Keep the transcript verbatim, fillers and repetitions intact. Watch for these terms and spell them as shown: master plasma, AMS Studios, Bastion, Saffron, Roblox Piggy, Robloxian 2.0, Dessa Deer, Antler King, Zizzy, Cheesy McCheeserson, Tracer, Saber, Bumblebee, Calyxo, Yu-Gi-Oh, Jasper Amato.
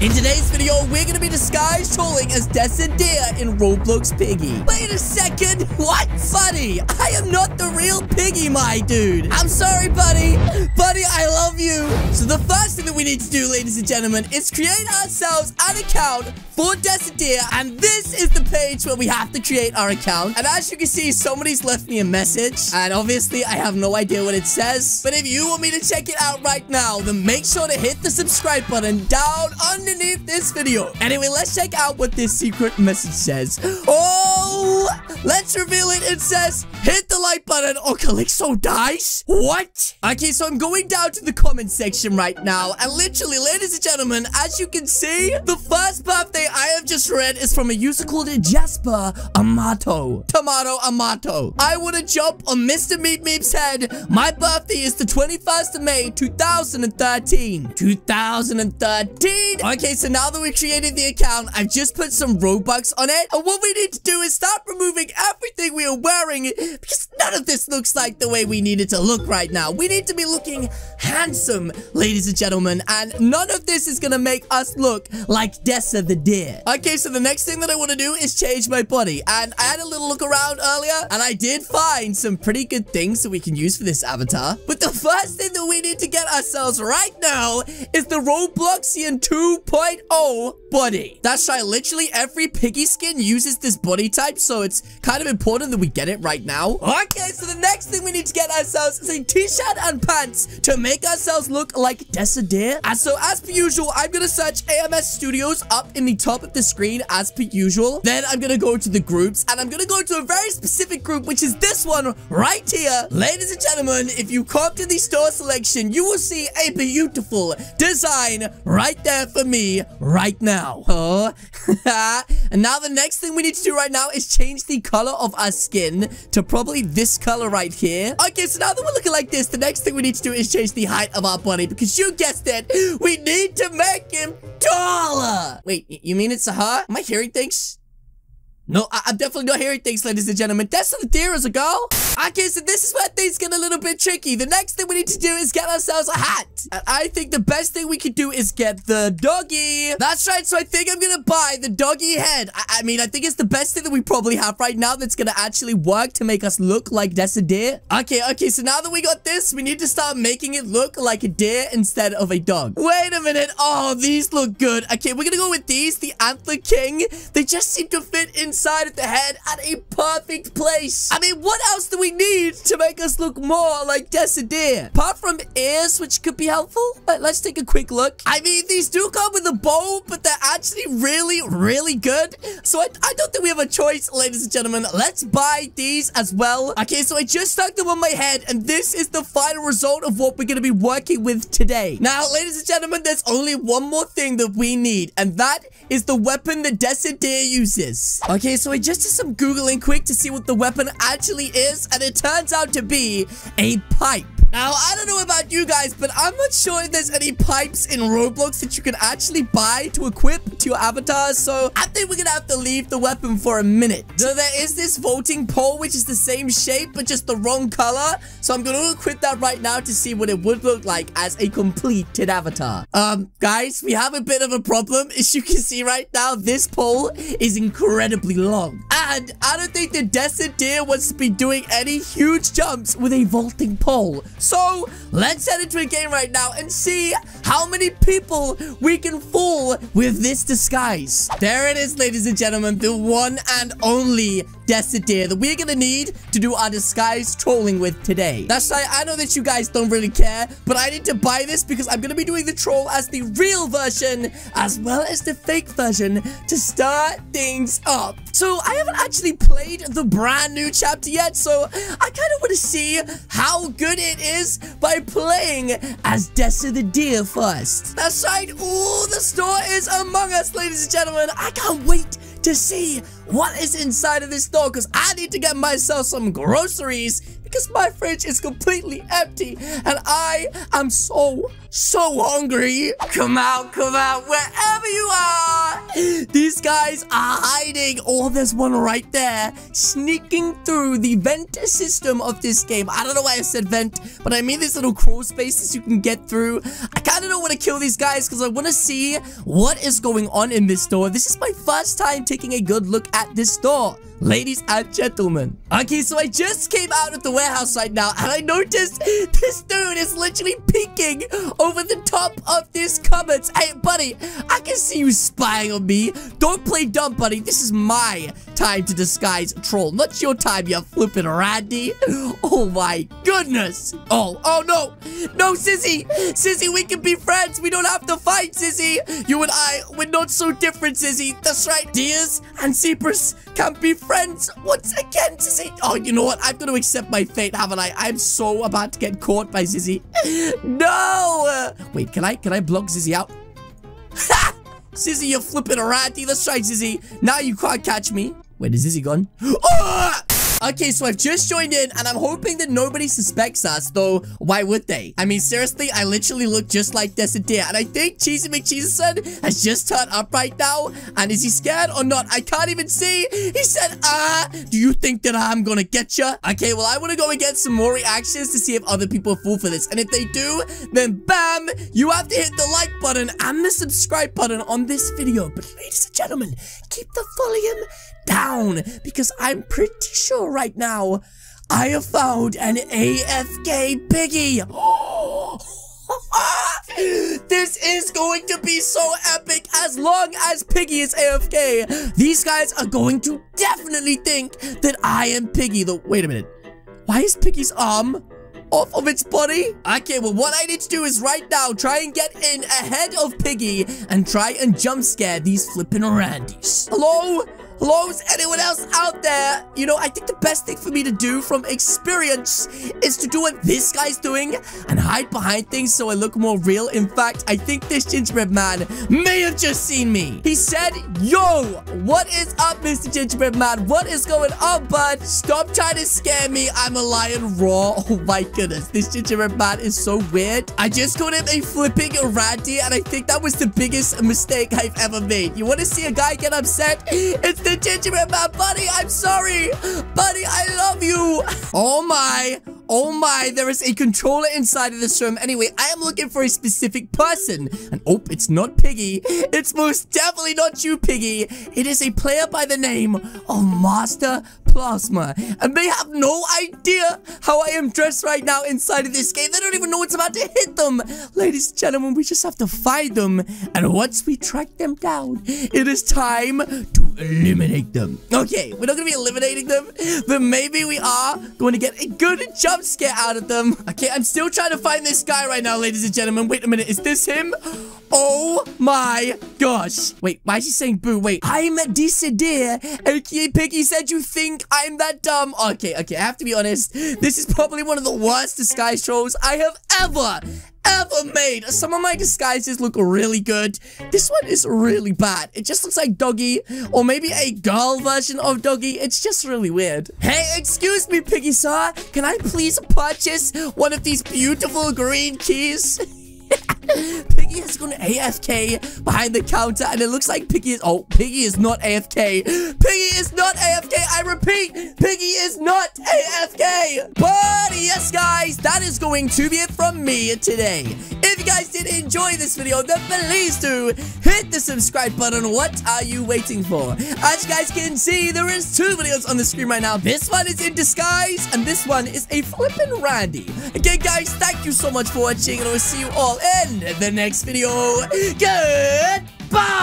In today's video, we're going to be disguised trolling as Dessa Deer in Roblox Piggy. Wait a second. What? Buddy, I am not the real Piggy, my dude. I'm sorry, buddy. Buddy, I love you. So the first thing that we need to do, ladies and gentlemen, is create ourselves an account for Dessa Deer. And this is the page where we have to create our account. And as you can see, somebody's left me a message. And obviously, I have no idea what it says. But if you want me to check it out right now, then make sure to hit the subscribe button down underneath this video. Anyway, let's check out what this secret message says. Oh, let's reveal it. It says, hit the like button or Calyxo dies. What? Okay, so I'm going down to the comment section right now. And literally, ladies and gentlemen, as you can see, the first birthday I have just read is from a user called Jasper Amato. Tomato Amato. I want to jump on Mister Meep Meep's head. My birthday is the twenty-first of May, two thousand thirteen. two thousand thirteen. Okay, so now that we created the account, I've just put some Robux on it. And what we need to do is start removing everything we are wearing, because none of this looks like the way we need it to look right now. We need to be looking handsome, ladies and gentlemen. And none of this is going to make us look like Dessa the Deer. Okay, so the next thing that I want to do is change my body. And I had a little look around earlier, and I did find some pretty good things that we can use for this avatar. But the first thing that we need to get ourselves right now is the Robloxian two point oh body. That's right. Literally every piggy skin uses this body type, so it's kind of important that we get it right now. Okay, so the next thing we need to get ourselves is a t-shirt and pants to make ourselves look like Dessa Deer. And so as per usual, I'm going to search A M S Studios up in the top of the screen as per usual. Then I'm going to go to the groups, and I'm going to go to a very specific group, which is this one right here. Ladies and gentlemen, if you come to the store selection, you will see a beautiful design right there for me right now. Oh, and now the next thing we need to do right now is change the color of our skin to probably this color right here. Okay, so now that we're looking like this, the next thing we need to do is change the height of our body, because you guessed it, we need to make him taller. Wait, you mean it's a huh? Am I hearing things? No, I I'm definitely not hearing things, ladies and gentlemen. Dessa the Deer is a girl. Okay, so this is where things get a little bit tricky. The next thing we need to do is get ourselves a hat. And I think the best thing we could do is get the doggy. That's right, so I think I'm going to buy the doggy head. I, I mean, I think it's the best thing that we probably have right now that's going to actually work to make us look like Dessa Deer. Okay, okay, so now that we got this, we need to start making it look like a deer instead of a dog. Wait a minute. Oh, these look good. Okay, we're going to go with these, the Antler King. They just seem to fit inside of the head at a perfect place. I mean, what else do we need to make us look more like Dessa Deer? Apart from ears, which could be helpful. Let's take a quick look. I mean, these do come with a bow, but they're actually really, really good. So I, I don't think we have a choice, ladies and gentlemen. Let's buy these as well. Okay, so I just stuck them on my head, and this is the final result of what we're going to be working with today. Now, ladies and gentlemen, there's only one more thing that we need, and that is the weapon that Dessa Deer uses. Okay. Okay, so I just did some Googling quick to see what the weapon actually is, and it turns out to be a pipe. Now, I don't know about you guys, but I'm not sure if there's any pipes in Roblox that you can actually buy to equip to your avatars, so I think we're gonna have to leave the weapon for a minute. So there is this voting pole, which is the same shape, but just the wrong color, so I'm gonna equip that right now to see what it would look like as a completed avatar. Um, guys, we have a bit of a problem. As you can see right now, this pole is incredibly long, and I don't think the Dessa Deer wants to be doing any huge jumps with a vaulting pole. So, let's head into a game right now and see how many people we can fool with this disguise. There it is, ladies and gentlemen, the one and only Dessa Deer that we're gonna need to do our disguise trolling with today. That's right, I know that you guys don't really care, but I need to buy this because I'm gonna be doing the troll as the real version as well as the fake version to start things up. So, I haven't actually played the brand new chapter yet, so I kinda wanna see how good it is by playing as Dessa the Deer first. That's right, ooh, the store is among us, ladies and gentlemen. I can't wait to see what is inside of this store, because I need to get myself some groceries, because my fridge is completely empty, and I am so, so hungry. Come out, come out, wherever you are, These guys are hiding. Oh, there's one right there, sneaking through the vent system of this game. I don't know why I said vent, but I mean these little crawl spaces you can get through. I kind of don't want to kill these guys because I want to see what is going on in this door. This is my first time taking a good look at this door, ladies and gentlemen. Okay, so I just came out of the warehouse right now, and I noticed this dude is literally peeking over the top of this cupboards. Hey, buddy, I can see you spying on me. Don't play dumb, buddy. This is my time to disguise troll. Not your time, you flippin' randy. Oh, my goodness. Oh, oh, no. No, Zizzy. Zizzy, we can be friends. We don't have to fight, Zizzy. You and I, we're not so different, Zizzy. That's right. Deers and zebras can be friends. Friends, once again, Zizzy. Oh, you know what? I've got to accept my fate, haven't I? I'm so about to get caught by Zizzy. No! Wait, can I can I block Zizzy out? Ha! Zizzy, you're flipping a ratty. Let's try, Zizzy. Now you can't catch me. Where is Zizzy gone? Oh! Okay, so I've just joined in, and I'm hoping that nobody suspects us, though why would they? I mean, seriously, I literally look just like Dessa Deer, and I think Cheesy McCheeserson has just turned up right now, and is he scared or not? I can't even see. He said, ah, do you think that I'm gonna get ya? Okay, well, I want to go and get some more reactions to see if other people fall for this, and if they do, then bam, you have to hit the like button and the subscribe button on this video. But ladies and gentlemen, keep the volume down, because I'm pretty sure right now I have found an A F K piggy. This is going to be so epic. As long as Piggy is A F K, these guys are going to definitely think that I am Piggy. Though, wait a minute, why is Piggy's arm off of its body? Okay, well, what I need to do is right now try and get in ahead of Piggy and try and jump scare these flippin' randies. Hello? Hello, is anyone else out there? You know, I think the best thing for me to do from experience is to do what this guy's doing and hide behind things so I look more real. In fact, I think this gingerbread man may have just seen me. He said, yo, what is up, Mister Gingerbread Man? What is going on, bud? Stop trying to scare me. I'm a lion raw. Oh, my goodness. This gingerbread man is so weird. I just called him a flipping randy, and I think that was the biggest mistake I've ever made. You want to see a guy get upset? It's the gingerbread man. Buddy, I'm sorry. Buddy, I love you. Oh my. Oh my. There is a controller inside of this room. Anyway, I am looking for a specific person. And oh, it's not Piggy. It's most definitely not you, Piggy. It is a player by the name of Master Plasma. And they have no idea how I am dressed right now inside of this game. They don't even know what's about to hit them. Ladies and gentlemen, we just have to find them. And once we track them down, it is time to eliminate them. Okay, we're not going to be eliminating them, but maybe we are going to get a good jump scare out of them. Okay, I'm still trying to find this guy right now, ladies and gentlemen. Wait a minute, is this him? Oh my gosh. Wait, why is he saying boo? Wait, I'm Dessa Deer, aka Piggy. Said you think I'm that dumb. Okay, okay, I have to be honest. This is probably one of the worst disguise trolls I have ever, ever made. Some of my disguises look really good. This one is really bad. It just looks like Doggy, or maybe a girl version of Doggy. It's just really weird. Hey, excuse me, Piggy Sir. Can I please purchase one of these beautiful green keys? Piggy has gone A F K behind the counter, and it looks like Piggy is... Oh, Piggy is not A F K. Piggy is not A F K. I repeat, Piggy is not A F K. But yes, guys, that is going to be it from me today. If you guys did enjoy this video, then please do hit the subscribe button. What are you waiting for? As you guys can see, there is two videos on the screen right now. This one is in disguise, and this one is a flippin' randy. Again, guys, thank you so much for watching, and I will see you all in the next video. Goodbye!